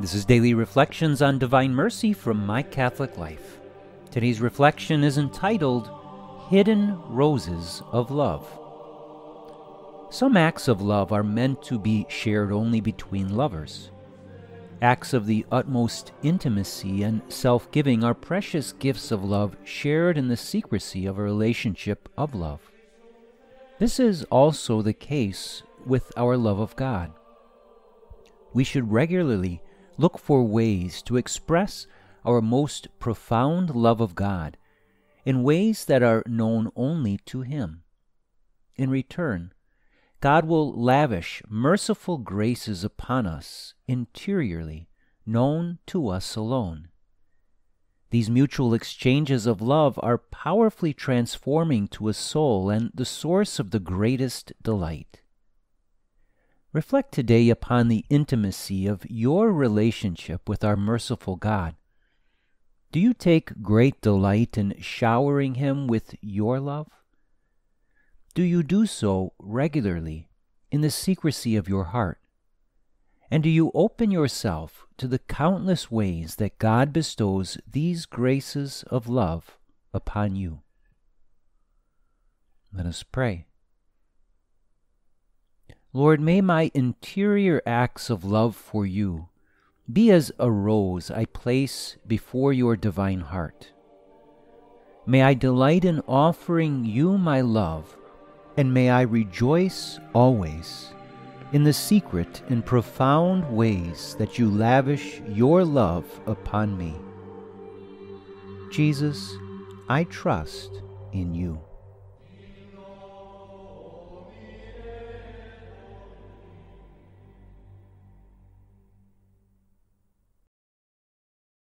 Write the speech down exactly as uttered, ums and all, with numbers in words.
This is Daily Reflections on Divine Mercy from My Catholic Life. Today's reflection is entitled, Hidden Roses of Love. Some acts of love are meant to be shared only between lovers. Acts of the utmost intimacy and self-giving are precious gifts of love shared in the secrecy of a relationship of love. This is also the case with our love of God. We should regularly look for ways to express our most profound love of God in ways that are known only to Him. In return, God will lavish merciful graces upon us interiorly, known to us alone. These mutual exchanges of love are powerfully transforming to a soul and the source of the greatest delight. Reflect today upon the intimacy of your relationship with our merciful God. Do you take great delight in showering Him with your love? Do you do so regularly in the secrecy of your heart? And do you open yourself to the countless ways that God bestows these graces of love upon you? Let us pray. Lord, may my interior acts of love for you be as a rose I place before your divine heart. May I delight in offering you my love, and may I rejoice always in the secret and profound ways that you lavish your love upon me. Jesus, I trust in you.